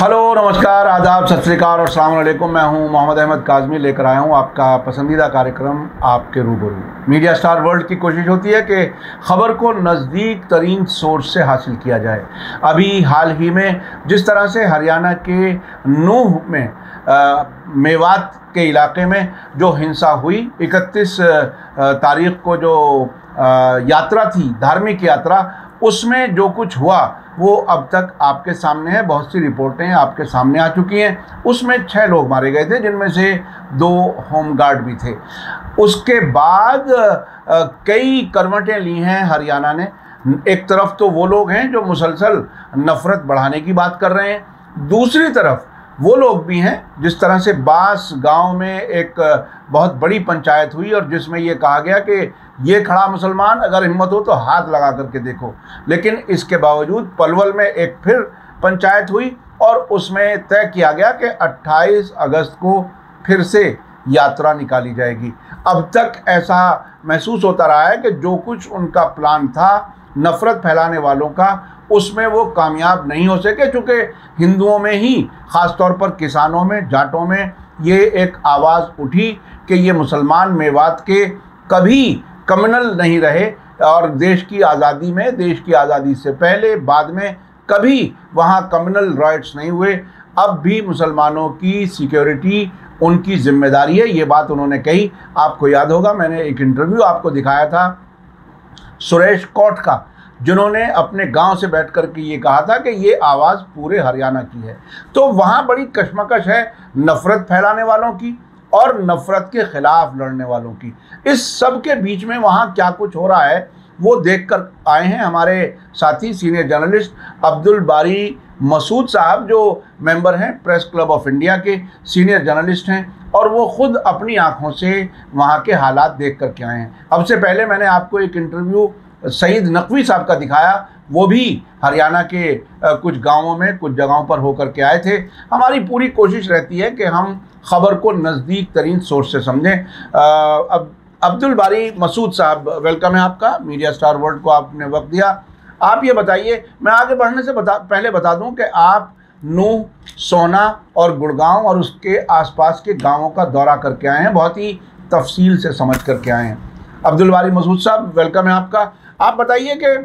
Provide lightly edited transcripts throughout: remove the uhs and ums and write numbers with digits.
Hello नमस्कार आदाब सत श्री अकाल और अस्सलाम वालेकुम। मैं हूं मोहम्मद अहमद काज़मी, लेकर आया हूं आपका पसंदीदा कार्यक्रम आपके रूबरू। मीडिया स्टार वर्ल्ड की कोशिश होती है कि ख़बर को नज़दीक तरीन सोर्स से हासिल किया जाए। अभी हाल ही में जिस तरह से हरियाणा के नूह में मेवात के इलाके में जो हिंसा हुई, 31 तारीख को जो यात्रा थी, धार्मिक यात्रा, उसमें जो कुछ हुआ वो अब तक आपके सामने है। बहुत सी रिपोर्टें आपके सामने आ चुकी हैं। उसमें 6 लोग मारे गए थे, जिनमें से 2 होम गार्ड भी थे। उसके बाद कई करवटें ली हैं हरियाणा ने। एक तरफ तो वो लोग हैं जो मुसलसल नफ़रत बढ़ाने की बात कर रहे हैं, दूसरी तरफ वो लोग भी हैं जिस तरह से बास गांव में एक बहुत बड़ी पंचायत हुई और जिसमें ये कहा गया कि ये खड़ा मुसलमान, अगर हिम्मत हो तो हाथ लगा करके देखो। लेकिन इसके बावजूद पलवल में एक फिर पंचायत हुई और उसमें तय किया गया कि 28 अगस्त को फिर से यात्रा निकाली जाएगी। अब तक ऐसा महसूस होता रहा है कि जो कुछ उनका प्लान था नफ़रत फैलाने वालों का, उसमें वो कामयाब नहीं हो सके, चूँकि हिंदुओं में ही, ख़ास तौर पर किसानों में, जाटों में ये एक आवाज़ उठी कि ये मुसलमान मेवात के कभी कम्युनल नहीं रहे और देश की आज़ादी में, देश की आज़ादी से पहले, बाद में कभी वहाँ कम्युनल राइट्स नहीं हुए। अब भी मुसलमानों की सिक्योरिटी उनकी जिम्मेदारी है, ये बात उन्होंने कही। आपको याद होगा मैंने एक इंटरव्यू आपको दिखाया था सुरेश कौट का, जिन्होंने अपने गांव से बैठ कर के ये कहा था कि ये आवाज़ पूरे हरियाणा की है। तो वहाँ बड़ी कशमकश है नफ़रत फैलाने वालों की और नफ़रत के ख़िलाफ़ लड़ने वालों की। इस सब के बीच में वहाँ क्या कुछ हो रहा है वो देख कर आए हैं हमारे साथी सीनियर जर्नलिस्ट अब्दुल बारी मसूद साहब, जो मेंबर हैं प्रेस क्लब ऑफ इंडिया के, सीनियर जर्नलिस्ट हैं, और वो ख़ुद अपनी आँखों से वहाँ के हालात देख कर के आए हैं। अब से पहले मैंने आपको एक इंटरव्यू सईद नकवी साहब का दिखाया, वो भी हरियाणा के कुछ गांवों में, कुछ जगहों पर होकर के आए थे। हमारी पूरी कोशिश रहती है कि हम ख़बर को नज़दीक तरीन सोर्स से समझें। अब अब्दुल बारी मसूद साहब, वेलकम है आपका, मीडिया स्टार वर्ल्ड को आपने वक्त दिया। आप ये बताइए, मैं आगे बढ़ने से पहले बता दूं कि आप नूह, सोना और गुड़गांव और उसके आसपास के गाँवों का दौरा करके आए हैं, बहुत ही तफसील से समझ करके आए हैं। अब्दुल बारी मसूद साहब, वेलकम है आपका। आप बताइए कि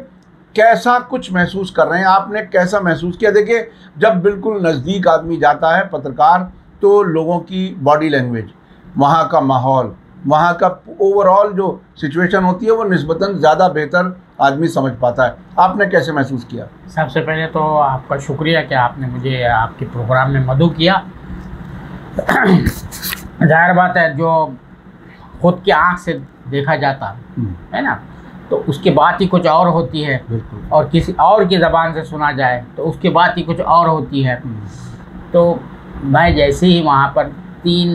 कैसा कुछ महसूस कर रहे हैं, आपने कैसा महसूस किया? देखिए, जब बिल्कुल नज़दीक आदमी जाता है, पत्रकार, तो लोगों की बॉडी लैंग्वेज, वहाँ का माहौल, वहाँ का ओवरऑल जो सिचुएशन होती है, वो निस्बतन ज़्यादा बेहतर आदमी समझ पाता है। आपने कैसे महसूस किया? सबसे पहले तो आपका शुक्रिया कि आपने मुझे आपके प्रोग्राम में मदऊ किया। जाहिर बात है, जो खुद की आँख से देखा जाता है ना, तो उसकी बात ही कुछ और होती है, और किसी और की ज़बान से सुना जाए तो उसकी बात ही कुछ और होती है। तो मैं जैसे ही वहाँ पर 3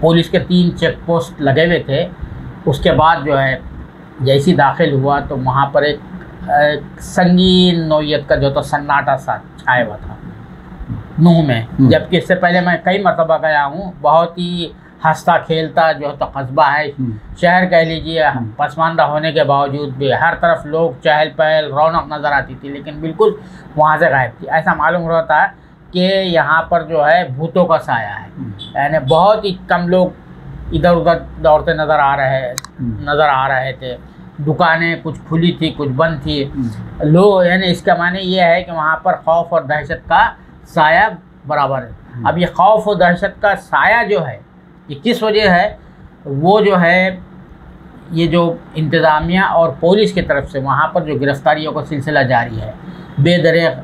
पुलिस के 3 चेक पोस्ट लगे हुए थे, उसके बाद जो है जैसे ही दाखिल हुआ तो वहाँ पर एक संगीन नौयत का जो तो सन्नाटा सा छाया हुआ था नूह में, जबकि इससे पहले मैं कई मरतबा गया हूँ। बहुत ही हंसता खेलता जो तो कस्बा है, शहर कह लीजिए, पसमानदा होने के बावजूद भी हर तरफ लोग, चहल पहल, रौनक नज़र आती थी, लेकिन बिल्कुल वहाँ से गायब थी। ऐसा मालूम होता है कि यहाँ पर जो है भूतों का साया है, यानी बहुत ही कम लोग इधर उधर दौड़ते नज़र आ रहे थे। दुकानें कुछ खुली थी, कुछ बंद थी, लोग, यानी इसका माने ये है कि वहाँ पर खौफ और दहशत का साया बराबर है। अब ये खौफ और दहशत का साया जो है, ये किस वजह है, वो जो है ये जो इंतज़ामिया और पुलिस की तरफ से वहाँ पर जो गिरफ़्तारियों का सिलसिला जारी है, बेदरह,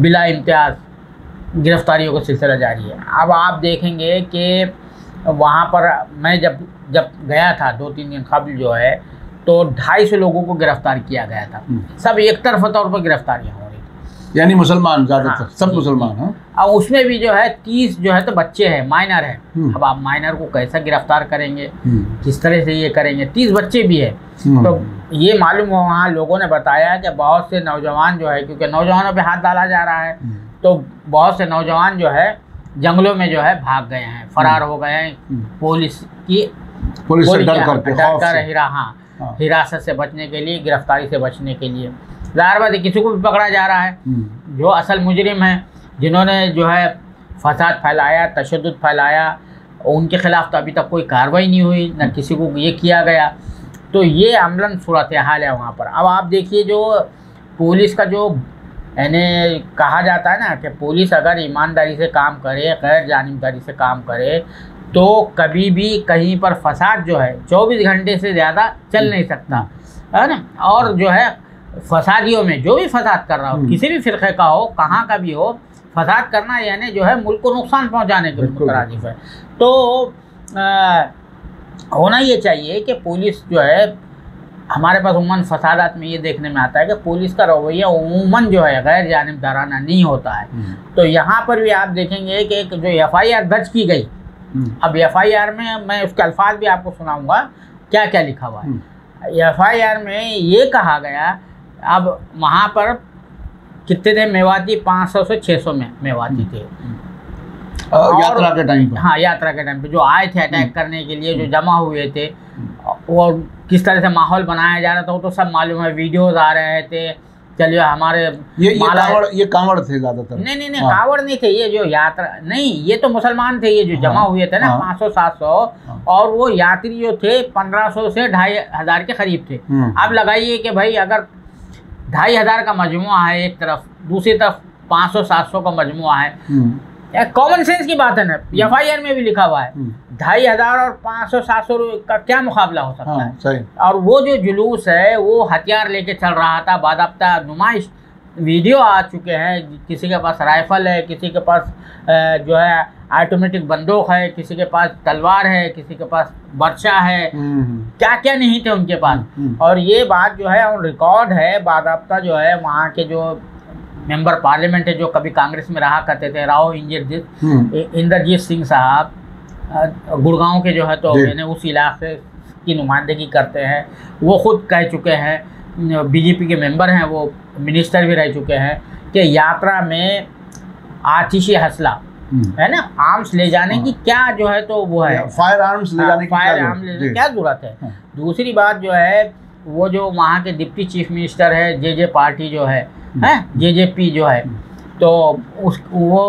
बिला इम्तियाज़ गिरफ़्तारियों का सिलसिला जारी है। अब आप देखेंगे कि वहाँ पर मैं जब गया था 2-3 दिन कबल जो है, तो 250 लोगों को गिरफ़्तार किया गया था। सब एक तरफा तौर पर गिरफ़्तारियाँ हो रही थी, यानी मुसलमान ज़्यादातर, हाँ, सब मुसलमान हैं। और उसमें भी जो है 30 जो है तो बच्चे हैं, माइनर हैं। अब आप माइनर को कैसा गिरफ्तार करेंगे, किस तरह से ये करेंगे, 30 बच्चे भी है। तो ये मालूम हो, वहाँ लोगों ने बताया कि बहुत से नौजवान जो है, क्योंकि नौजवानों पे हाथ डाला जा रहा है, तो बहुत से नौजवान जो है जंगलों में जो है भाग गए हैं, फरार हो गए हैं, पुलिस से डर कर हिरासत से बचने के लिए, गिरफ्तारी से बचने के लिए। ज़ाहिर बात है किसी को भी पकड़ा जा रहा है, जो असल मुजरिम है जिन्होंने जो है फसाद फैलाया, तशद्दुद फैलाया, उनके ख़िलाफ़ तो अभी तक कोई कार्रवाई नहीं हुई, ना किसी को ये किया गया। तो ये अमलन सूरत हाल है वहाँ पर। अब आप देखिए जो पुलिस का जो यानी कहा जाता है ना कि पुलिस अगर ईमानदारी से काम करे, गैर जानिबदारी से काम करे तो कभी भी कहीं पर फसाद जो है 24 घंटे से ज़्यादा चल नहीं सकता, है ना। और जो है फसादियों में जो भी फसाद कर रहा हो, किसी भी फ़िरक़े का हो, कहाँ का भी हो, फसाद करना यानी जो है मुल्क को नुकसान पहुँचाने के मुतरादिफ है। तो होना ये चाहिए कि पुलिस जो है, हमारे पास उमूमन फसादात में ये देखने में आता है कि पुलिस का रवैया उमूमन जो है गैर जानिबदाराना नहीं होता है। तो यहाँ पर भी आप देखेंगे कि एक जो FIR दर्ज की गई, अब FIR में मैं उसके अल्फाज भी आपको सुनाऊँगा क्या क्या लिखा हुआ है। FIR में ये कहा गया, अब वहाँ पर कितने थे मेवाती, 500 से 600 में मेवाती थे यात्रा के टाइम पर। हाँ, यात्रा के टाइम पे जो आए थे अटैक करने के लिए, जो जमा हुए थे, और किस तरह से माहौल बनाया जा रहा था वो तो सब मालूम है, वीडियोज आ रहे थे। चलिए हमारे ये कांवड़ थे ज़्यादातर। नहीं, कांवड़ नहीं थे, ये जो यात्रा नहीं, ये तो मुसलमान थे, ये जो जमा हुए थे ना 500-700, और वो यात्री जो थे 1500 से 2500 के करीब थे। अब लगाइए कि भाई अगर 2500 का मजमुआ है एक तरफ, दूसरी तरफ 500-700 का मजमुआ है, कॉमन सेंस की बात है ना। FIR में भी लिखा हुआ है 2500 और 500-700 का क्या मुकाबला हो सकता है। सही। और वो जो जुलूस है वो हथियार लेके चल रहा था, बादाब्ता नुमाइश, वीडियो आ चुके हैं, किसी के पास राइफल है, किसी के पास जो है ऑटोमेटिक बंदूक है, किसी के पास तलवार है, किसी के पास बर्चा है, क्या क्या नहीं थे उनके पास। और ये बात जो है और रिकॉर्ड है, बादाब्ता जो है वहाँ के जो मेंबर पार्लियामेंट है जो कभी कांग्रेस में रहा करते थे, राव इंद्रजीत सिंह साहब गुड़गांव के जो है, तो मैंने उस इलाके की नुमाइंदगी करते हैं, वो खुद कह चुके हैं, BJP के मेंबर हैं, वो मिनिस्टर भी रह चुके हैं, कि यात्रा में आतिशी हसला है ना, आर्म्स ले जाने की क्या जो है तो वो है, फायर आर्म्स ले जाने की क्या जरूरत है। दूसरी बात जो है वो जो वहाँ के डिप्टी चीफ मिनिस्टर है, JJ पार्टी जो है, JJP जो है, तो वो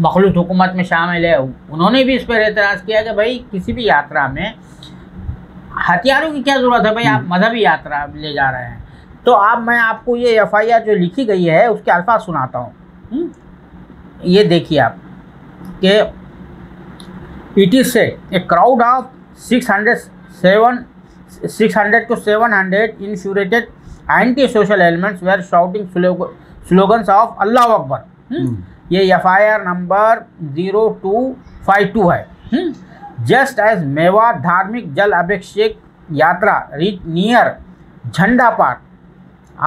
मखलूत हुकूमत में शामिल है, उन्होंने भी इस पर एतराज़ किया कि भाई किसी भी यात्रा में हथियारों की क्या ज़रूरत है, भाई आप मजहबी यात्रा ले जा रहे हैं। तो अब मैं आपको ये FIR जो लिखी गई है उसके अल्फाज सुनाता हूँ, ये देखिए आप कि it is a crowd of 600 to 700 इंश्योरेटेड anti-social elements were shouting slogans of अल्लाह अकबर। ये FIR नंबर 0252 है। जस्ट एज मेवा धार्मिक जल अभिषेक यात्रा reach near Jhanda park,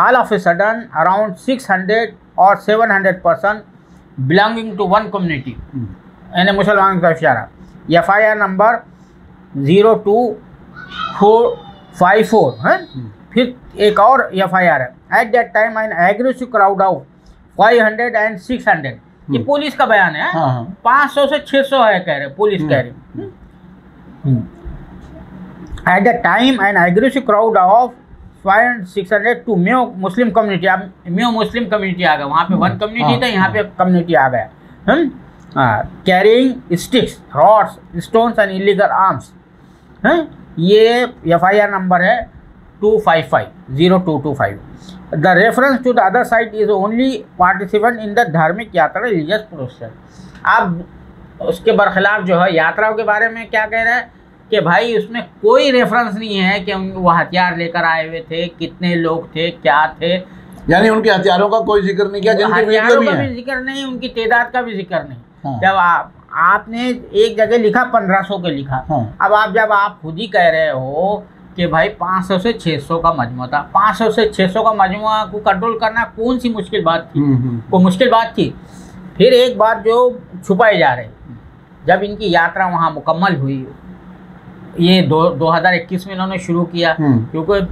all of a sudden around 600 or 700 person belonging to one community, यानी मुसलमान का इशारा। FIR नंबर 02454 है। फिर एक और FIR है, at that time an aggressive crowd of 500 and 600, ये पुलिस का बयान है। 500 से 600 है कह रहे, पुलिस कह रही। At that time an aggressive crowd of 500 and 600 to Meo Muslim community, अब म्यो मुस्लिम कम्युनिटी आ गया, वहाँ पे वन कम्युनिटी था, यहाँ पे कम्युनिटी आ गया। Carrying sticks, rods, stones and illegal arms, ये FIR नंबर है 255-0225। The reference to the other side is only participant in the धार्मिक यात्रा रिलीजियस प्रोसेस। अब उसके बरखिलाफ जो है यात्राओं के बारे में क्या कह रहा है कि भाई उसमें कोई रेफरेंस नहीं है कि वो हथियार लेकर आए हुए थे, कितने लोग थे, क्या थे, यानी उनके हथियारों का कोई जिक्र नहीं किया, हथियारों का भी जिक्र नहीं, उनकी तादाद का भी जिक्र नहीं। जब आपने एक जगह लिखा 1500 के लिखा, अब आप जब आप खुद ही कह रहे हो कि भाई 500 से 600 का मजमू था, 500 से 600 का मजमुआ को कंट्रोल करना कौन सी मुश्किल बात थी, वो मुश्किल बात थी। फिर एक बात जो छुपाई जा रही, जब इनकी यात्रा वहाँ मुकम्मल हुई, ये 2021 में इन्होंने शुरू किया, क्योंकि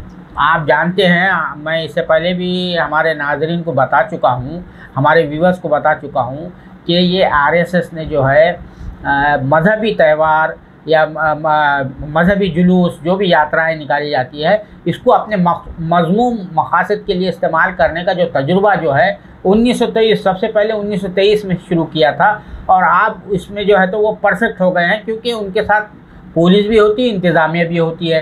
आप जानते हैं, मैं इससे पहले भी हमारे नाजरीन को बता चुका हूँ, हमारे व्यूवर्स को बता चुका हूँ कि ये RSS ने जो है मजहबी त्यौहार या मजहबी जुलूस जो भी यात्राएं निकाली जाती है, इसको अपने मजमूम मकासद के लिए इस्तेमाल करने का जो तजुर्बा जो है 1923 सबसे पहले 1923 में शुरू किया था और आप इसमें जो है तो वो परफेक्ट हो गए हैं क्योंकि उनके साथ पुलिस भी होती है, इंतज़ामिया भी होती है।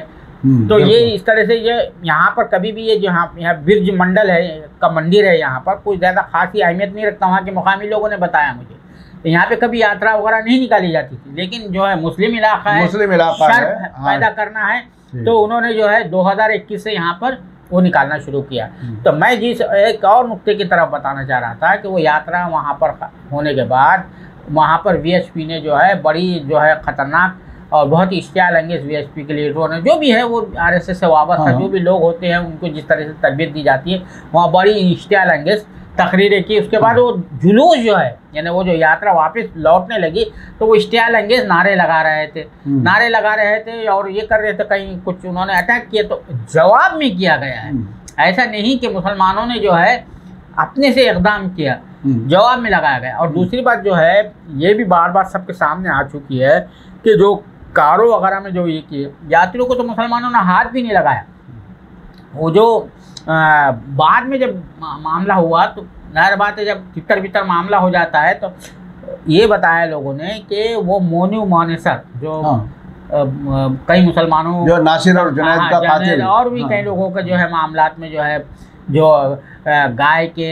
तो ये इस तरह से ये यहाँ पर कभी भी ये जो यहाँ बिरज मंडल है का मंदिर है यहाँ पर कोई ज़्यादा खासी अहमियत नहीं रखता, वहाँ के मुकामी लोगों ने बताया मुझे। यहाँ पे कभी यात्रा वगैरह नहीं निकाली जाती थी, लेकिन जो है मुस्लिम इलाका है, शर्फ पैदा करना है तो उन्होंने जो है 2021 से यहाँ पर वो निकालना शुरू किया। तो मैं जिस एक और नुक्ते की तरफ बताना चाह रहा था कि वो यात्रा वहाँ पर होने के बाद वहाँ पर वीएचपी ने जो है बड़ी जो है ख़तरनाक और बहुत ही इश्तियाल अंगेज वीएचपी के लीडरों ने जो भी है वो आरएसएस से वाबस्ता जो भी लोग होते हैं उनको जिस तरह से तरबियत दी जाती है वहाँ बड़ी इश्तियाल अंगेज तकरीरें की। उसके बाद वो जुलूस जो है यानी वो जो यात्रा वापस लौटने लगी तो वो इश्तियाल अंगेज नारे लगा रहे थे और ये कर रहे थे, कहीं कुछ उन्होंने अटैक किया तो जवाब में किया गया है। ऐसा नहीं कि मुसलमानों ने जो है अपने से इकदाम किया, जवाब में लगाया गया। और दूसरी बात जो है ये भी बार बार सबके सामने आ चुकी है कि जो कारों वगैरह में जो ये किए यात्रियों को तो मुसलमानों ने हाथ भी नहीं लगाया। वो जो बाद में जब मामला हुआ तो जाहिर बात है जब तितर बितर मामला हो जाता है तो ये बताया लोगों ने कि वो मोनू मानेसर जो कई मुसलमानों जो नासिर और जुनैद का कातिल और भी कई लोगों का जो है मामलात में जो है जो गाय के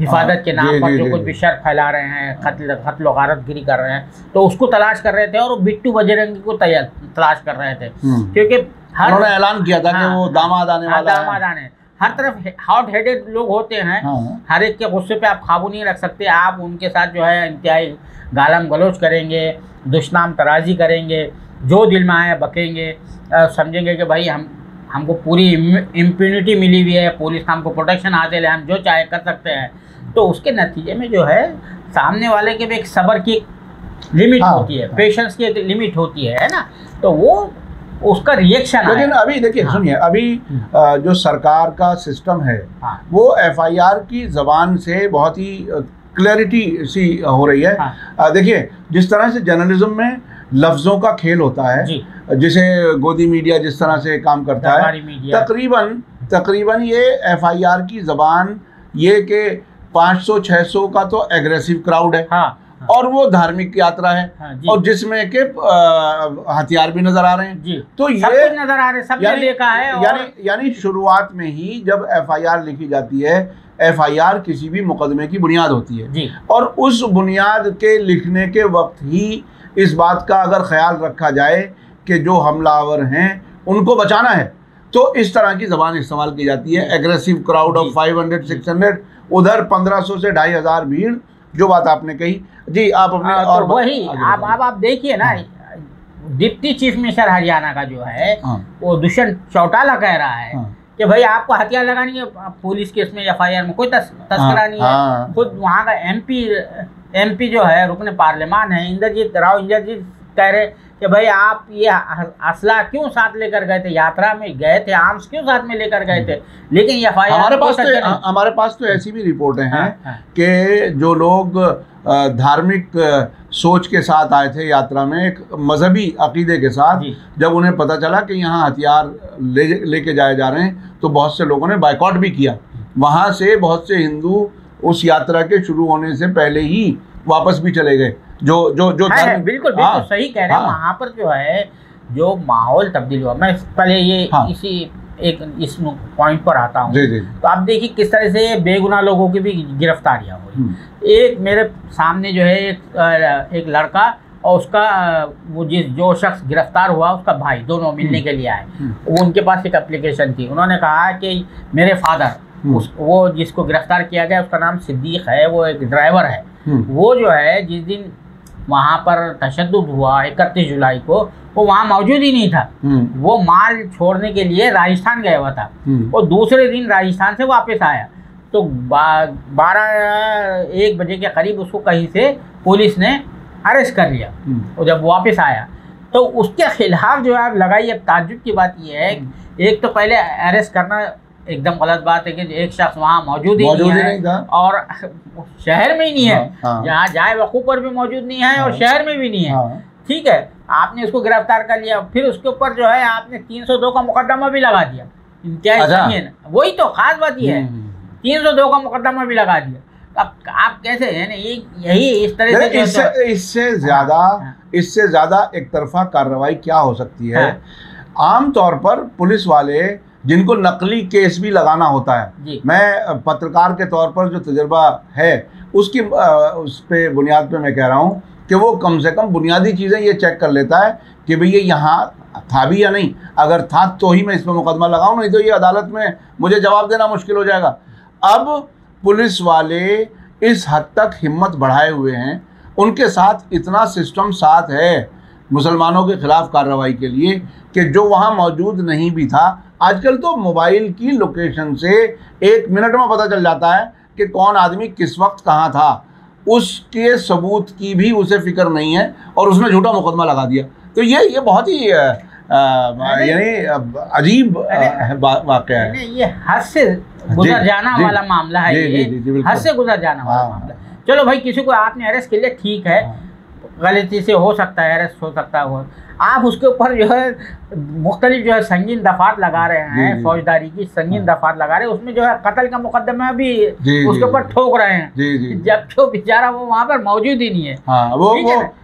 हिफाजत के नाम पर जो कुछ भी शर फैला रहे हैं, कत्ल व गारतगिरी कर रहे हैं, तो उसको तलाश कर रहे थे और बिट्टू बजरंगी को तलाश कर रहे थे क्योंकि उन्होंने ऐलान किया था कि वो दामाद आने वाला है। हर तरफ हॉट हेडेड लोग होते हैं, हर एक के गुस्से पे आप काबू नहीं रख सकते, आप उनके साथ जो है इंतहाई गालम गलोच करेंगे, दुश्मन तराजी करेंगे, जो दिल में आया बकेंगे, समझेंगे कि भाई हमको पूरी इम्प्यूनिटी मिली हुई है, पुलिस का हमको प्रोटेक्शन हासिल है, हम जो चाहे कर सकते हैं। तो उसके नतीजे में जो है सामने वाले के भी एक सब्र की लिमिट होती है, पेशेंस की एक लिमिट होती है ना, तो वो उसका रिएक्शन। लेकिन अभी देखिए सुनिए, अभी जो सरकार का सिस्टम है वो एफआईआर की जबान से बहुत ही क्लैरिटी सी हो रही है। देखिए जिस तरह से जर्नलिज्म में लफ्ज़ों का खेल होता है, जिसे गोदी मीडिया जिस तरह से काम करता है, तकरीबन ये एफआईआर की जबान ये कि 500-600 का तो एग्रेसिव क्राउड है और वो धार्मिक यात्रा है और जिसमें के हथियार भी नजर आ रहे हैं, तो ये नजर आ रहे सबने देखा है। यानी शुरुआत में ही जब एफआईआर लिखी जाती है, एफआईआर किसी भी मुकदमे की बुनियाद होती है और उस बुनियाद के लिखने के वक्त ही इस बात का अगर ख्याल रखा जाए कि जो हमलावर हैं उनको बचाना है, तो इस तरह की जबान इस्तेमाल की जाती है। एग्रेसिव क्राउड ऑफ 500-600, उधर 1500 से 2500 भीड़, जो बात आपने कही जी। आप अपने और वही आप देखिए ना, डिप्टी चीफ मिनिस्टर हरियाणा का जो है वो दुष्यंत चौटाला कह रहा है कि भाई आपको हथियार लगानी है, पुलिस केस में एफआईआर में कोई तस्करा नहीं है। खुद वहाँ का एमपी जो है रुकने पार्लियामान है राव इंद्रजीत कह रहे कि भाई आप ये असला क्यों साथ लेकर गए थे, यात्रा में गए थे आर्म्स क्यों साथ में लेकर गए थे, लेकिन एफआईआर हमारे पास तो ऐसी भी रिपोर्टें हैं कि जो लोग धार्मिक सोच के साथ आए थे यात्रा में, एक मजहबी अकीदे के साथ, जब उन्हें पता चला कि यहाँ हथियार लेके जाए जा रहे हैं तो बहुत से लोगों ने बाइकआउट भी किया। वहाँ से बहुत से हिंदू उस यात्रा के शुरू होने से पहले ही वापस भी चले गए। जो बिल्कुल सही कह रहे हैं। वहाँ पर जो है जो माहौल तब्दील हुआ, मैं पहले ये इसी इस पॉइंट पर आता हूँ। तो आप देखिए किस तरह से बेगुनाह लोगों की भी गिरफ्तारियाँ हुई। एक मेरे सामने जो है एक लड़का और उसका वो जो शख्स गिरफ्तार हुआ उसका भाई, दोनों मिलने के लिए आए। वो उनके पास एक एप्लीकेशन थी, उन्होंने कहा कि मेरे फादर वो जिसको गिरफ्तार किया गया उसका नाम सिद्दीक है, वो एक ड्राइवर है, वो जो है जिस दिन वहाँ पर तशद्दुद हुआ 31 जुलाई को वो वहाँ मौजूद ही नहीं था, वो माल छोड़ने के लिए राजस्थान गया हुआ था और दूसरे दिन राजस्थान से वापस आया। तो 12-1 बजे के करीब उसको कहीं से पुलिस ने अरेस्ट कर लिया और जब वापस आया तो उसके खिलाफ जो है आप लगाई। अब ताज्जुब की बात यह है, एक तो पहले अरेस्ट करना एकदम गलत बात है कि एक शख्स वहाँ मौजूद ही नहीं है और शहर में ही नहीं है, यहाँ जाए वक़ू पर भी मौजूद नहीं है और शहर में भी नहीं है। ठीक है, आपने इसको गिरफ्तार कर लिया, फिर उसके ऊपर जो है आपने 302 का मुकदमा भी लगा दिया, इंतहाई वही तो खास बात यह है, 302 का मुकदमा भी लगा दिया। अब आप कैसे है ना यही इस तरह से इससे ज्यादा एक तरफा कार्रवाई क्या हो सकती है। आमतौर पर पुलिस वाले जिनको नकली केस भी लगाना होता है, मैं पत्रकार के तौर पर जो तजुर्बा है उसकी उस पे बुनियाद पे मैं कह रहा हूँ कि वो कम से कम बुनियादी चीज़ें ये चेक कर लेता है कि भई ये यहाँ था भी या नहीं, अगर था तो ही मैं इस पर मुकदमा लगाऊँ, नहीं तो ये अदालत में मुझे जवाब देना मुश्किल हो जाएगा। अब पुलिस वाले इस हद तक हिम्मत बढ़ाए हुए हैं, उनके साथ इतना सिस्टम साथ है मुसलमानों के खिलाफ कार्रवाई के लिए कि जो वहाँ मौजूद नहीं भी था, आजकल तो मोबाइल की लोकेशन से एक मिनट में पता चल जाता है कि कौन आदमी किस वक्त कहाँ था, उसके सबूत की भी उसे फिक्र नहीं है और उसने झूठा मुकदमा लगा दिया। तो ये बहुत ही यानी अजीब वाकया है, ये हद से गुजर जाना वाला मामला है, हद से गुजर जाना वाला मामला। चलो भाई, किसी को आपने अरेस्ट कर लिया, ठीक है, गलती से हो सकता है, अरेस्ट हो सकता है, हो आप उसके ऊपर जो है मुख्तलिफ जो है संगीन दफात लगा रहे हैं, फौजदारी की संगीन दफात लगा रहे हैं, उसमें जो है कत्ल का मुकदमा भी उसके ऊपर ठोक रहे हैं, जबकि बेचारा वो वहाँ पर मौजूद ही नहीं है।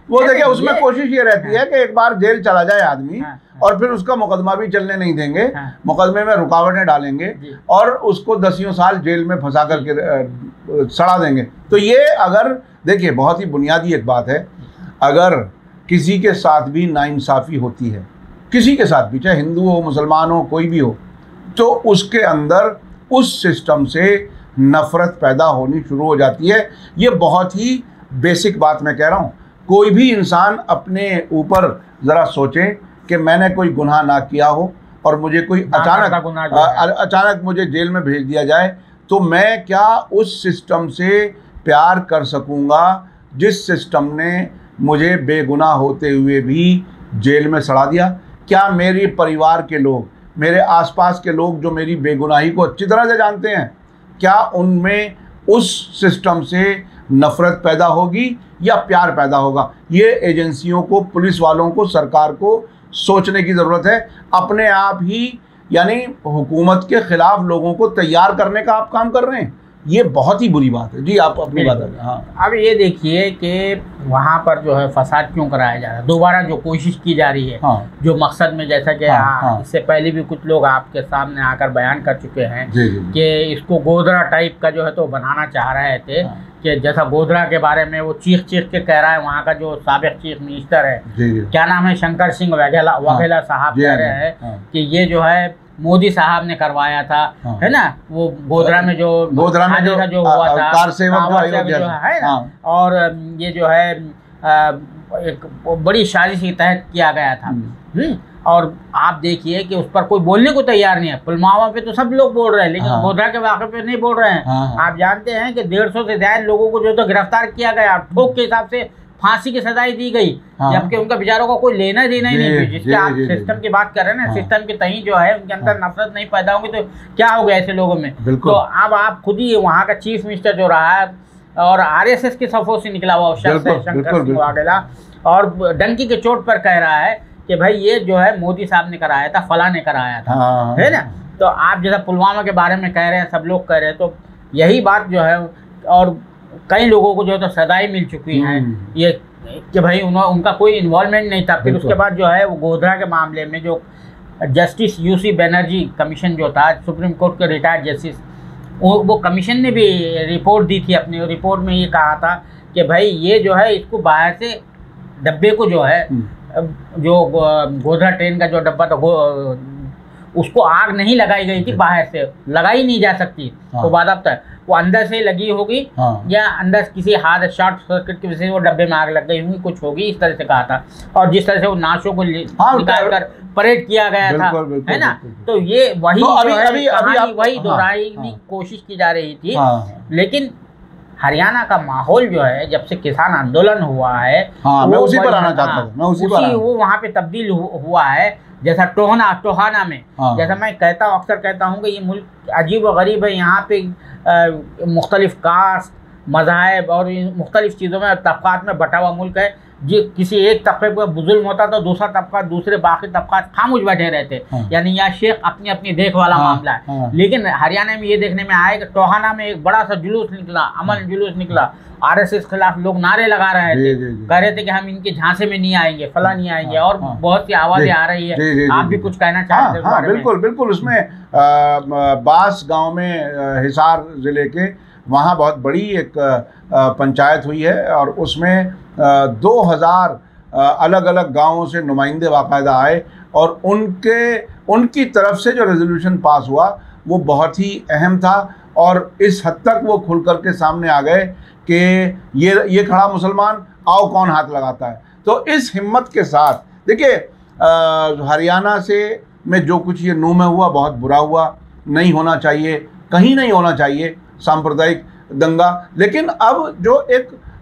वो देखिए उसमें कोशिश ये रहती है कि एक बार जेल चला जाए आदमी और फिर उसका मुकदमा भी चलने नहीं देंगे, मुकदमे में रुकावटें डालेंगे और उसको दसियों साल जेल में फंसा करके सड़ा देंगे। तो ये अगर देखिए बहुत ही बुनियादी एक बात है, अगर किसी के साथ भी नाइंसाफ़ी होती है, किसी के साथ भी, चाहे हिंदू हो, मुसलमान हो, कोई भी हो, तो उसके अंदर उस सिस्टम से नफ़रत पैदा होनी शुरू हो जाती है। ये बहुत ही बेसिक बात मैं कह रहा हूँ, कोई भी इंसान अपने ऊपर ज़रा सोचे कि मैंने कोई गुनाह ना किया हो और मुझे कोई अचानक मुझे जेल में भेज दिया जाए तो मैं क्या उस सिस्टम से प्यार कर सकूँगा जिस सिस्टम ने मुझे बेगुनाह होते हुए भी जेल में सड़ा दिया। क्या मेरे परिवार के लोग, मेरे आसपास के लोग जो मेरी बेगुनाही को अच्छी तरह से जानते हैं, क्या उनमें उस सिस्टम से नफ़रत पैदा होगी या प्यार पैदा होगा? ये एजेंसियों को, पुलिस वालों को, सरकार को सोचने की ज़रूरत है। अपने आप ही यानी हुकूमत के ख़िलाफ़ लोगों को तैयार करने का आप काम कर रहे हैं, ये बहुत ही बुरी बात है। जी आप अपनी बात कर। हाँ, अब ये देखिए कि वहाँ पर जो है फसाद क्यों कराया जा रहा है, दोबारा जो कोशिश की जा रही है, हाँ, जो मकसद में, जैसा कि इससे पहले भी कुछ लोग आपके सामने आकर बयान कर चुके हैं कि इसको गोधरा टाइप का जो है तो बनाना चाह रहे थे, हाँ, कि जैसा गोधरा के बारे में वो चीख चीख के कह रहा है वहाँ का जो साबिक चीफ मिनिस्टर है, क्या नाम है, शंकर सिंह वघेला साहब, कह रहे हैं कि ये जो है मोदी साहब ने करवाया था, हाँ, है ना, वो गोधरा में जो हुआ था, कार सेवक जो है ना, और ये जो है एक बड़ी साजिश के तहत किया गया था। और आप देखिए कि उस पर कोई बोलने को तैयार नहीं है। पुलवामा पे तो सब लोग बोल रहे हैं, लेकिन गोधरा के वाक़े पे नहीं बोल रहे हैं। आप जानते हैं कि 150 से ज्यादा लोगों को जो तो गिरफ्तार किया गया, ठोक के हिसाब से फांसी की सजाएं दी गई, जबकि उनका बेचारों को कोई लेना देना ही नहीं। जिसके आप सिस्टम की बात कर रहे हैं ना, सिस्टम के तहीं जो है उनके अंदर नफरत नहीं पैदा होगी तो क्या होगा ऐसे लोगों में? तो अब आप खुद ही वहाँ का चीफ मिनिस्टर जो रहा है और आरएसएस के सफ़ों से निकला हुआ शंकर सिंह वाघेला, और डंकी के चोट पर कह रहा है कि भाई ये जो है मोदी साहब ने कराया था, फला ने कराया था, है ना। तो आप जैसा पुलवामा के बारे में कह रहे हैं, सब लोग कह रहे हैं, तो यही बात जो है, और कई लोगों को जो है तो सजाएं मिल चुकी हैं ये कि भाई उनका कोई इन्वॉल्वमेंट नहीं था। फिर उसके बाद जो है वो गोधरा के मामले में जो जस्टिस यूसी बनर्जी कमीशन जो था, सुप्रीम कोर्ट के रिटायर्ड जस्टिस, वो कमीशन ने भी रिपोर्ट दी थी। अपनी रिपोर्ट में ये कहा था कि भाई ये जो है इसको बाहर से डब्बे को जो है, जो गोधरा ट्रेन का जो डब्बा था उसको आग नहीं लगाई गई थी, बाहर से लगाई नहीं जा सकती, तो बात वो अंदर से लगी होगी, या अंदर किसी हाथ शॉर्ट सर्किट की वजह से वो डब्बे में आग लग गई होगी, कुछ होगी, इस तरह से कहा था। और जिस तरह से वो नाशों को निकाल कर परेड किया गया था, है ना, तो ये वही दोहराई की कोशिश की जा रही थी। लेकिन हरियाणा का माहौल जो है जब से किसान आंदोलन हुआ है, मैं उसी पर आना चाहता हूँ, वो वहाँ पे तब्दील हुआ है। जैसा टोहाना में, जैसा मैं अक्सर कहता हूँ कि ये मुल्क अजीब व गरीब है, यहाँ पे मुख्तलिफ कास्ट, मज़ाहब और मुख्तलिफ चीज़ों में, तबक़ात में बटा हुआ मुल्क है। ये किसी एक तबके पर जुल्म होता तो दूसरा तबका दूसरे बाकी तबका खामोश बैठे रहते। यानी या शेख अपनी अपनी देख वाला मामला है। लेकिन हरियाणा में ये देखने में आया कि टोहाना में एक बड़ा सा जुलूस निकला, अमन जुलूस निकला, आरएसएस के खिलाफ लोग नारे लगा रहे थे, कह रहे थे कि हम इनके झांसे में नहीं आएंगे, फला नहीं आएंगे, और बहुत सी आवाजें आ रही है। आप भी कुछ कहना चाहते हैं? बिल्कुल बिल्कुल। उसमें बास गाँव में हिसार जिले के वहाँ बहुत बड़ी एक पंचायत हुई है और उसमें 2000 अलग अलग गांवों से नुमाइंदे बाकायदा आए और उनकी तरफ से जो रेजोल्यूशन पास हुआ वो बहुत ही अहम था। और इस हद तक वो खुल कर के सामने आ गए कि ये खड़ा मुसलमान आओ कौन हाथ लगाता है। तो इस हिम्मत के साथ देखिए हरियाणा से में जो कुछ ये नू में हुआ बहुत बुरा हुआ, नहीं होना चाहिए, कहीं नहीं होना चाहिए सांप्रदायिक दंगा। लेकिन अब जो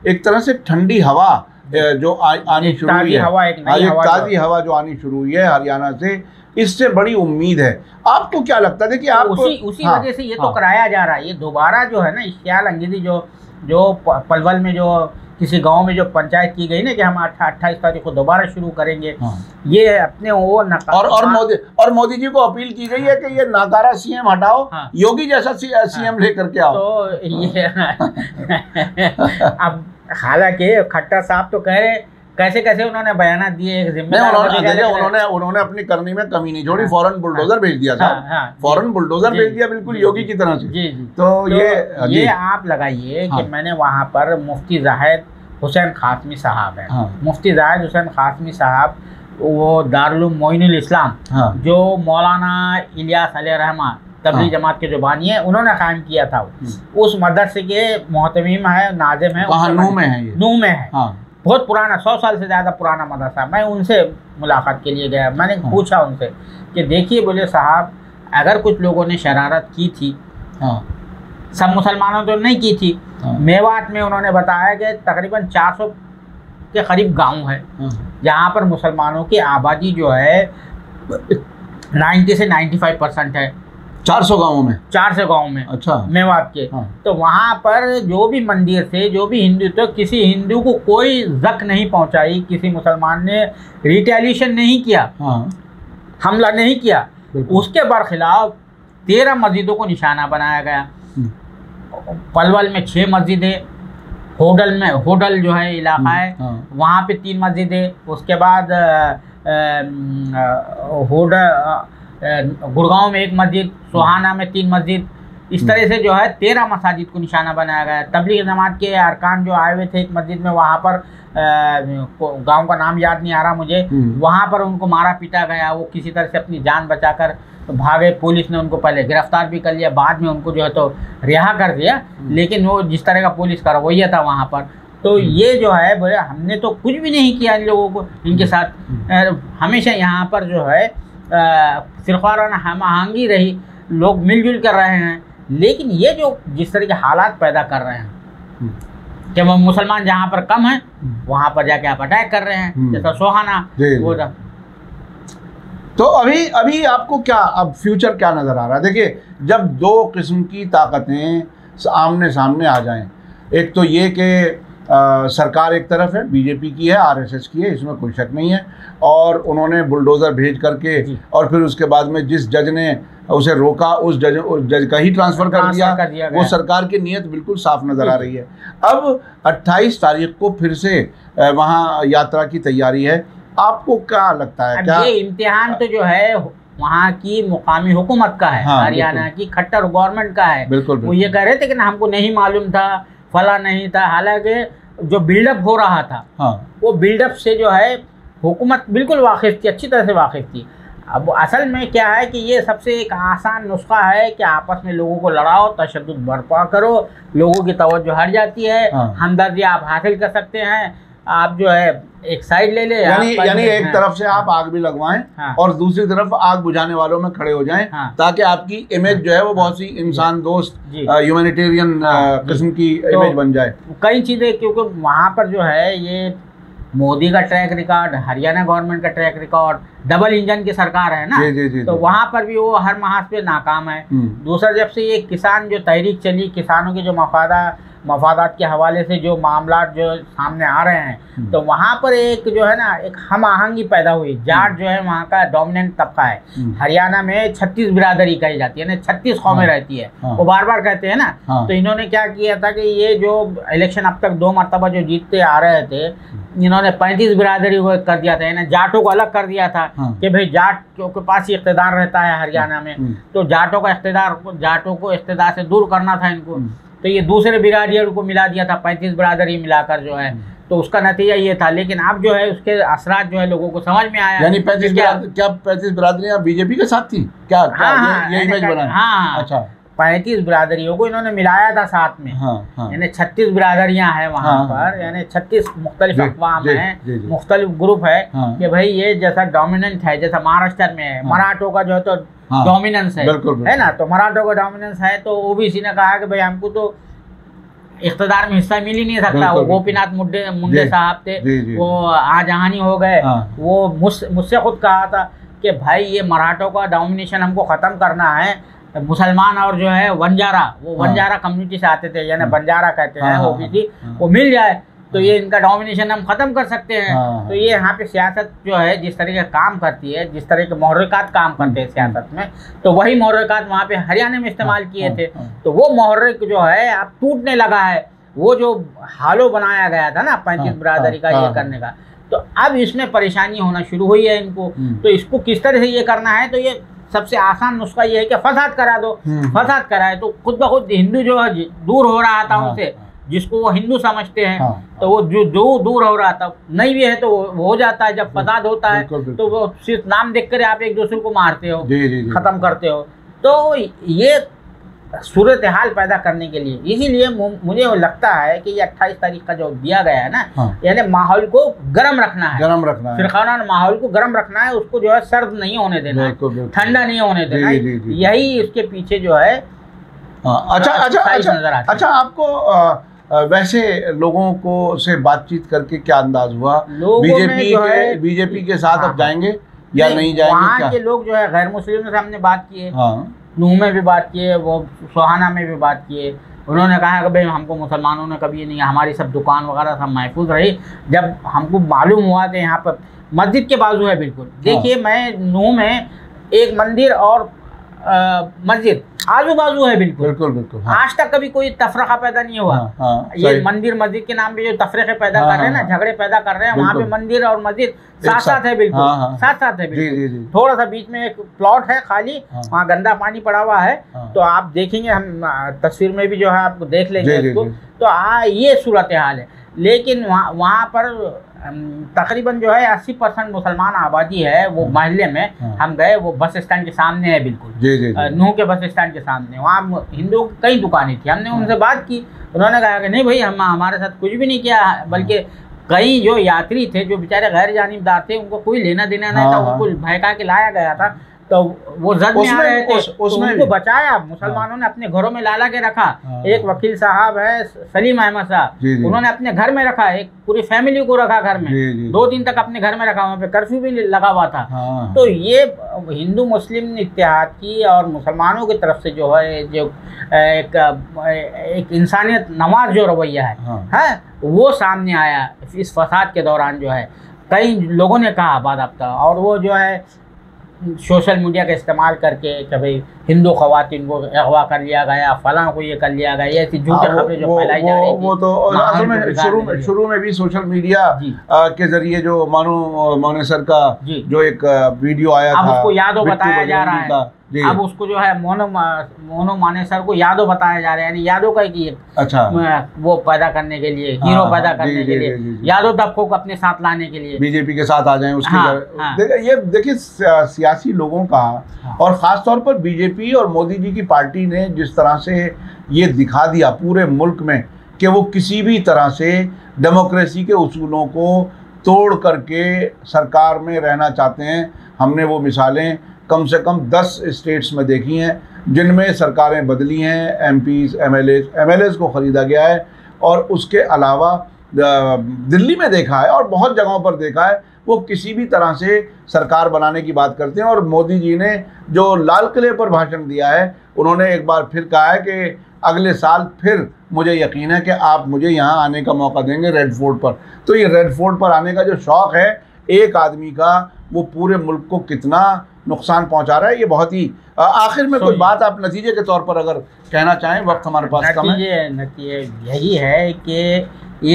एक तरह से ठंडी हवा जो आनी शुरू हुई है, ताज़ी हवा जो आनी शुरू हुई है हरियाणा से, इससे बड़ी उम्मीद है। आपको क्या लगता है कि आप उसी वजह से ये तो कराया जा रहा है, ये दोबारा जो है ना इश्तियाल अंगेज़ी जो पलवल में जो किसी गांव में जो पंचायत की गई ना कि हम 28 तारीख को दोबारा शुरू करेंगे, ये अपने वो और मोदी जी को अपील की गई है कि ये नाकारा सीएम हटाओ, योगी जैसा सीएम लेकर के आओ। तो ये अब हालांकि खट्टा साहब तो कह रहे कैसे कैसे उन्होंने बयान दिए, उन्होंने अपनी करनी में कमी नहीं छोड़ी, फौरन बुलडोजर भेज दिया था, फौरन बुलडोजर भेज दिया बिल्कुल योगी की तरह से। तो ये आप लगाइए कि मैंने वहाँ पर मुफ्ती जाहिद हुसैन खातमी साहब है, मुफ्ती जाहिद हुसैन खातमी साहब वो दारुल मोइनुल इस्लाम जो मौलाना इलियास अली रहमान तबलीग जमात के जो बानी है उन्होंने कायम किया था, उस मदरसे के मोहतमीम है, नाजिम है, नू में है, बहुत पुराना 100 साल से ज़्यादा पुराना मदरसा। मैं उनसे मुलाकात के लिए गया, मैंने पूछा उनसे कि देखिए, बोले साहब अगर कुछ लोगों ने शरारत की थी, सब मुसलमानों तो नहीं की थी। मेवात में उन्होंने बताया कि तकरीबन 400 के करीब गांव है जहां पर मुसलमानों की आबादी जो है 90 से 95% है, 400 गाँव में, 400 गाँव में। अच्छा, मेवात के। तो वहाँ पर जो भी मंदिर से जो भी हिंदू, तो किसी हिंदू को कोई जख्म नहीं पहुँचाई, किसी मुसलमान ने रिटेलिएशन नहीं किया, हमला नहीं किया। उसके बरखिलाफ 13 मस्जिदों को निशाना बनाया गया। पलवल में 6 मस्जिदें, होडल में, होडल जो है इलाका है वहाँ पे 3 मस्जिदें, उसके बाद होडल गुड़गांव में 1 मस्जिद, सोहाना में 3 मस्जिद, इस तरह से जो है 13 मसाजिद को निशाना बनाया गया। तबलीग जमात के अरकान जो आए हुए थे एक मस्जिद में, वहाँ पर गांव का नाम याद नहीं आ रहा मुझे, वहाँ पर उनको मारा पीटा गया, वो किसी तरह से अपनी जान बचाकर भागे। पुलिस ने उनको पहले गिरफ्तार भी कर लिया, बाद में उनको जो है तो रिहा कर दिया, लेकिन वो जिस तरह का पुलिस का रवैया था वहाँ पर, तो ये जो है बोले हमने तो कुछ भी नहीं किया इन लोगों को, इनके साथ हमेशा यहाँ पर जो है सिरखाराना हम आहंगी रही, लोग मिलजुल कर रहे हैं। लेकिन ये जो जिस तरह के हालात पैदा कर रहे हैं कि वो मुसलमान जहाँ पर कम है वहाँ पर जाके आप अटैक कर रहे हैं, जैसा सोहाना वो। तो अभी आपको क्या, अब फ्यूचर क्या नज़र आ रहा है? देखिए जब 2 किस्म की ताकतें आमने सामने आ जाएं, एक तो ये कि सरकार एक तरफ है, बीजेपी की है, आरएसएस की है, इसमें कोई शक नहीं है, और उन्होंने बुलडोज़र भेज करके और फिर उसके बाद में जिस जज ने उसे रोका उस जज का ही ट्रांसफ़र कर दिया वो सरकार की नीयत बिल्कुल साफ नज़र आ रही है। अब 28 तारीख को फिर से वहाँ यात्रा की तैयारी है, आपको क्या लगता है? क्या ये इम्तिहान तो जो है वहाँ की मुकामी हुकूमत का है, हरियाणा की खट्टर गवर्नमेंट का है। बिल्कुल, वो ये कह रहे थे कि हमको नहीं मालूम था, फला नहीं था। हालांकि जो बिल्डअप हो रहा था वो बिल्डअप से जो है हुकूमत बिल्कुल वाकिफ़ थी, अच्छी तरह से वाकिफ़ थी। अब असल में क्या है कि ये सबसे एक आसान नुस्खा है कि आपस में लोगों को लड़ाओ, तशद्दुद बरपा करो, लोगों की तवज्जो हट जाती है, हमदर्दी आप हासिल कर सकते हैं, आप जो है एक साइड ले ले, यानी एक तरफ से आप आग भी लगवाएं और दूसरी तरफ आग बुझाने वालों में खड़े हो जाएं, ताकि आपकी इमेज जो है वो बहुत सी इंसान दोस्त ह्यूमैनिटेरियन किस्म की इमेज बन जाए। कई चीज़ें, क्योंकि वहाँ पर जो है ये मोदी का ट्रैक रिकॉर्ड, हरियाणा गवर्नमेंट का ट्रैक रिकॉर्ड, डबल इंजन की सरकार है ना, तो वहाँ पर भी वो हर महाज पे नाकाम है। दूसरा, जब से ये किसान जो तहरीक चली, किसानों के जो मफादा मफादात के हवाले से जो मामला जो सामने आ रहे हैं, तो वहाँ पर एक जो है ना एक हम आहंगी पैदा हुई। जाट जो है वहाँ का डोमिनेंट तबका है। हरियाणा में 36 बिरादरी कही जाती है ना, 36 कौमें रहती है, वो बार बार कहते हैं ना। तो इन्होंने क्या किया था कि ये जो इलेक्शन अब तक दो मरतबा जो जीतते आ रहे थे, इन्होंने 35 बिरादरी को कर दिया था, जाटों को अलग कर दिया था कि भाई जाट के पास ही इख्तिदार रहता है हरियाणा में, तो जाटों का इख्तिदार, जाटों को इख्तिदार से दूर करना था इनको, तो ये दूसरे बिरादरी को मिला दिया था, 35 बिरादरी मिलाकर जो है, तो उसका नतीजा ये था। लेकिन अब जो है उसके असरात जो है लोगों को समझ में आया। यानी 35 बिरादरियाँ बीजेपी के साथ थी क्या? ये इमेज बनाया। हाँ, अच्छा, 35 बिरादरियों को इन्होंने मिलाया था साथ में। यानी 36 बिरादरियाँ हैं वहाँ पर, यानी 36 मुख्तलिफ अक़वाम हैं, मुख्तलिफ ग्रुप है कि भाई ये जैसा डोमिनेंट है, जैसा महाराष्ट्र में है मराठों का जो है तो डोमिनेंस है ना, तो मराठों का डोमिनेंस है, तो ओबीसी ने कहा कि भाई हमको तो इख्तिदार में हिस्सा मिल ही नहीं सकता। वो गोपीनाथ मुंडे साहब थे, वो आजहानी हो गए, वो मुझसे खुद कहा था कि भाई ये मराठों का डोमिनेशन हमको ख़त्म करना है। मुसलमान और जो है वंजारा, वो वंजारा कम्युनिटी से आते थे, यानी बंजारा कहते हैं ओबीसी, वो मिल जाए तो ये इनका डोमिनेशन हम ख़त्म कर सकते हैं। तो ये यहाँ पे सियासत जो है जिस तरीके काम करती है, जिस तरह के मुहर्रिकात काम करते हैं सियासत में, तो वही मुहर्रिकात वहाँ पे हरियाणा में इस्तेमाल किए थे। तो वो मुहर्रिक जो है अब टूटने लगा है। वो जो हालो बनाया गया था ना 35 बिरादरी का ये करने का, तो अब इसमें परेशानी होना शुरू हुई है इनको। तो इसको किस तरह से ये करना है, तो ये सबसे आसान नुस्खा ये है कि फसाद करा दो। फसाद कराए तो खुद ब खुद हिंदू जो है दूर हो रहा था उनसे, जिसको वो हिंदू समझते हैं, तो वो जो दूर हो रहा था, नहीं भी है तो वो हो जाता है। जब फसाद होता है तो वो सिर्फ नाम देखकर आप एक दूसरे को मारते हो, ख़त्म करते हो। तो ये सूरत हाल पैदा करने के लिए, इसीलिए मुझे लगता है कि ये 28 तारीख का जो दिया गया है ना, यानी माहौल को गर्म रखना है, फिरकाना माहौल को गर्म रखना है, उसको जो है सर्द नहीं होने देना, ठंडा नहीं होने देना, यही इसके पीछे जो है। अच्छा अच्छा अच्छा, आपको वैसे लोगों को से बातचीत करके क्या अंदाज हुआ? बीजेपी के साथ अब जाएंगे या नहीं जाएंगे? वहाँ के लोग जो है गैर मुस्लिम से हमने बात किए, नूह में भी बात किए, वो सोहाना में भी बात किए। उन्होंने कहा कि भाई हमको मुसलमानों ने कभी नहीं, हमारी सब दुकान वगैरह सब महफूज रही। जब हमको मालूम हुआ कि यहाँ पर मस्जिद के बाजू है बिल्कुल, देखिए मैं नूह में एक मंदिर और मस्जिद आजू बाजू है बिल्कुल बिल्कुल बिल्कुल। आज तक कभी कोई तफरका पैदा नहीं हुआ। ये मंदिर मस्जिद के नाम पे जो तफरके पैदा कर रहे हैं ना, झगड़े पैदा कर रहे हैं, वहाँ पे मंदिर और मस्जिद साथ है बिल्कुल, साथ है बिल्कुल। थोड़ा सा बीच में एक प्लॉट है खाली, वहाँ गंदा पानी पड़ा हुआ है, तो आप देखेंगे, हम तस्वीर में भी जो है आप देख लेंगे इसको। तो ये सूरत हाल है। लेकिन वहाँ पर तकरीबन जो है 80% मुसलमान आबादी है। वो महल्ले में हम गए, वो बस स्टैंड के सामने है बिल्कुल, नूह के बस स्टैंड के सामने। वहाँ हिंदुओं की कई दुकानें थी, हमने उनसे बात की। उन्होंने कहा कि नहीं भाई, हम हमारे साथ कुछ भी नहीं किया, बल्कि कई जो यात्री थे जो बेचारे गैर जानिबदार थे, उनको कोई लेना देना नहीं था, उनको भयका के लाया गया था, तो वो जद में आ रहे थे, उनको बचाया मुसलमानों ने, अपने घरों में लाला के रखा। एक वकील साहब है सलीम अहमद साहब, उन्होंने अपने घर में रखा, एक पूरी फैमिली को रखा घर में, 2 दिन तक अपने घर में रखा। वहाँ पे कर्फ्यू भी लगा हुआ था। तो ये हिंदू मुस्लिम इत्तेहाद की और मुसलमानों की तरफ से जो है जो एक इंसानियत नवाज जो रवैया है वो सामने आया इस फसाद के दौरान। जो है कई लोगों ने कहा बादाबता, और वो जो है सोशल मीडिया का इस्तेमाल करके कि भाई हिंदू खवातीन को अगवा कर लिया गया, फलां को ये कर लिया गया, ऐसी झूठी खबरें जो फैलाई जा रही थी। वो तो असल में शुरू में भी सोशल मीडिया के जरिए जो मानो सर का जो एक वीडियो आया था, अब उसको यादों बताया जा रहा है, अब उसको जो है मोनो मानेसर को यादों बताया जा रहा है, यानी यादों का कि अच्छा वो पैदा करने के लिए, हीरो पैदा करने के लिए, यादों दबकों को अपने साथ लाने के लिए बीजेपी के साथ आ जाए उसके। ये देखिए सियासी लोगों का और ख़ास तौर पर बीजेपी और मोदी जी की पार्टी ने जिस तरह से ये दिखा दिया पूरे मुल्क में कि वो किसी भी तरह से डेमोक्रेसी के उसूलों को तोड़ करके सरकार में रहना चाहते हैं। हमने वो मिसालें कम से कम 10 स्टेट्स में देखी हैं जिनमें सरकारें बदली हैं, एमपीज़, एमएलएज़ को ख़रीदा गया है, और उसके अलावा दिल्ली में देखा है और बहुत जगहों पर देखा है, वो किसी भी तरह से सरकार बनाने की बात करते हैं। और मोदी जी ने जो लाल किले पर भाषण दिया है, उन्होंने एक बार फिर कहा है कि अगले साल फिर मुझे यकीन है कि आप मुझे यहाँ आने का मौका देंगे रेड फोर्ट पर। तो ये रेड फोर्ट पर आने का जो शौक़ है एक आदमी का, वो पूरे मुल्क को कितना नुकसान पहुँचा रहा है, ये बहुत ही आखिर में कोई बात आप नतीजे के तौर पर अगर कहना चाहें, वक्त हमारे पास कम है। नतीजे यही है कि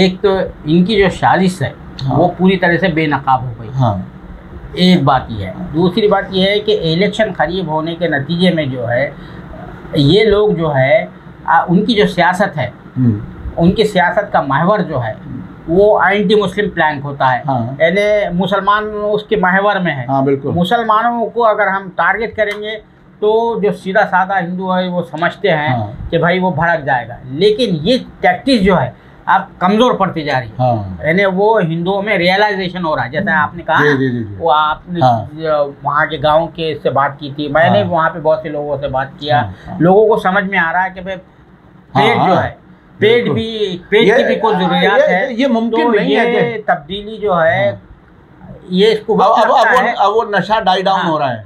एक तो इनकी जो साजिश है वो पूरी तरह से बेनकाब हो गई, एक बात यह है। दूसरी बात यह है कि इलेक्शन करीब होने के नतीजे में जो है ये लोग जो है उनकी जो सियासत है, उनकी सियासत का महवर जो है वो एंटी मुस्लिम प्लैंक होता है, यानी मुसलमान उसके महवर में है। बिल्कुल, मुसलमानों को अगर हम टारगेट करेंगे तो जो सीधा साधा हिंदू है वो समझते हैं कि भाई वो भड़क जाएगा, लेकिन ये टैक्टिस जो है आप कमजोर पड़ती जा रही है। यानी वो हिंदुओं में रियलाइजेशन हो रहा है, जैसा आपने कहा वो आपने वहाँ के गांव के से बात की थी, मैंने वहाँ पे बहुत से लोगों से बात किया, लोगों को समझ में आ रहा है कि भाई पेट जो है पेट की भी कोई जरूरियात है, ये मुमकिन नहीं है। तब्दीली जो है ये इसको अब वो नशा डाई डाउन हो रहा है,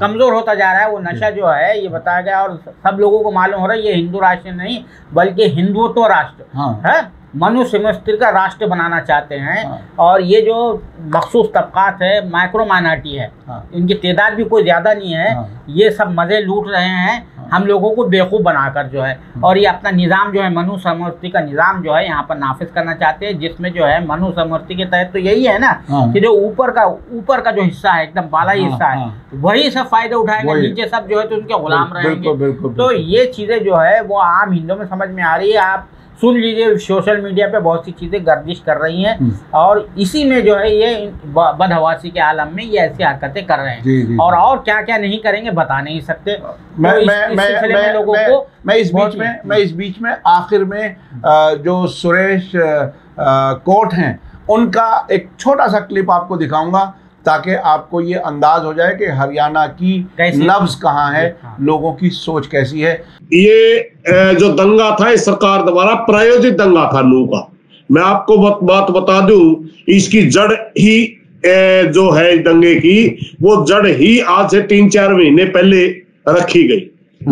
कमजोर होता जा रहा है वो नशा जो है, ये बताया गया और सब लोगों को मालूम हो रहा है ये हिंदू राष्ट्र नहीं बल्कि हिंदुत्व राष्ट्र है, मनुष्य समस्तर का राष्ट्र बनाना चाहते हैं। और ये जो मखसूस तबकात है, माइक्रो माइनॉरिटी है, इनकी तादाद भी कोई ज़्यादा नहीं है, ये सब मज़े लूट रहे हैं हम लोगों को बेवकूफ़ बनाकर जो है, और ये अपना निज़ाम जो है मनुष्य समस्ती का निज़ाम जो है यहाँ पर नाफिज करना चाहते हैं, जिसमें जो है मनुष्य समस्ती के तहत तो यही है ना कि जो ऊपर का जो हिस्सा है, एकदम बालाई हिस्सा है, वही सब फ़ायदा उठाएंगे, नीचे सब जो है तो उनके गुलाम रहेंगे। तो ये चीज़ें जो है वो आम हिंदुओं में समझ में आ रही है। आप सुन लीजिए, सोशल मीडिया पे बहुत सी चीज़ें गर्दिश कर रही हैं और इसी में जो है ये बदहवासी के आलम में ये ऐसी हरकतें कर रहे हैं। जी, जी, और क्या क्या नहीं करेंगे बता नहीं सकते। मैं इस बीच में आखिर में जो सुरेश कोट हैं उनका एक छोटा सा क्लिप आपको दिखाऊंगा ताकि आपको ये अंदाज हो जाए कि हरियाणा की नब्ज कहाँ है, लोगों की सोच कैसी है। ये जो दंगा था इस सरकार द्वारा प्रायोजित दंगा था नू का। मैं आपको बात बता दूं, इसकी जड़ ही जो है दंगे की, वो जड़ ही आज से 3-4 महीने पहले रखी गई।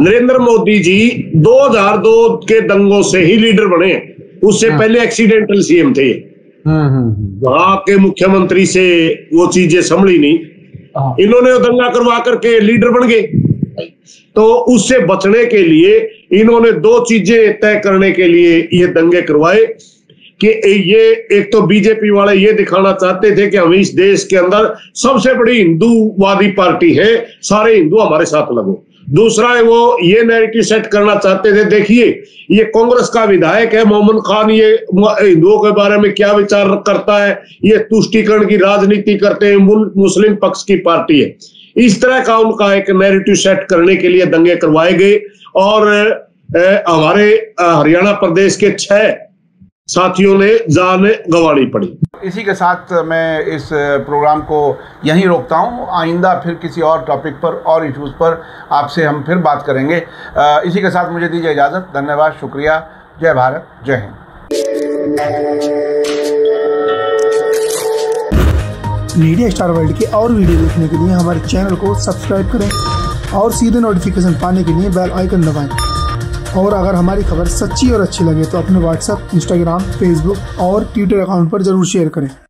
नरेंद्र मोदी जी 2002 के दंगों से ही लीडर बने, उससे पहले एक्सीडेंटल सीएम थे। वहां के मुख्यमंत्री से वो चीजें संभली नहीं, इन्होंने वो दंगा करवा करके लीडर बन गए। तो उससे बचने के लिए इन्होंने 2 चीजें तय करने के लिए ये दंगे करवाए कि ये एक तो बीजेपी वाले ये दिखाना चाहते थे कि हम इस देश के अंदर सबसे बड़ी हिंदूवादी पार्टी है, सारे हिंदू हमारे साथ लगो। दूसरा है वो ये नैरेटिव सेट करना चाहते थे, देखिए ये कांग्रेस का विधायक है मोहम्मद खान, ये हिंदुओं के बारे में क्या विचार करता है, ये तुष्टीकरण की राजनीति करते हैं, मुस्लिम पक्ष की पार्टी है। इस तरह का उनका एक नैरेटिव सेट करने के लिए दंगे करवाए गए। और हमारे हरियाणा प्रदेश के 6 साथियों ने जान गंवानी पड़ी। इसी के साथ मैं इस प्रोग्राम को यहीं रोकता हूं। आइंदा फिर किसी और टॉपिक पर और इश्यूज़ पर आपसे हम फिर बात करेंगे। इसी के साथ मुझे दीजिए इजाज़त। धन्यवाद, शुक्रिया। जय भारत, जय हिंद। मीडिया स्टार वर्ल्ड के और वीडियो देखने के लिए हमारे चैनल को सब्सक्राइब करें और सीधे नोटिफिकेशन पाने के लिए बेल आइकन दबाएं। और अगर हमारी खबर सच्ची और अच्छी लगे तो अपने व्हाट्सएप, इंस्टाग्राम, फेसबुक और ट्विटर अकाउंट पर ज़रूर शेयर करें।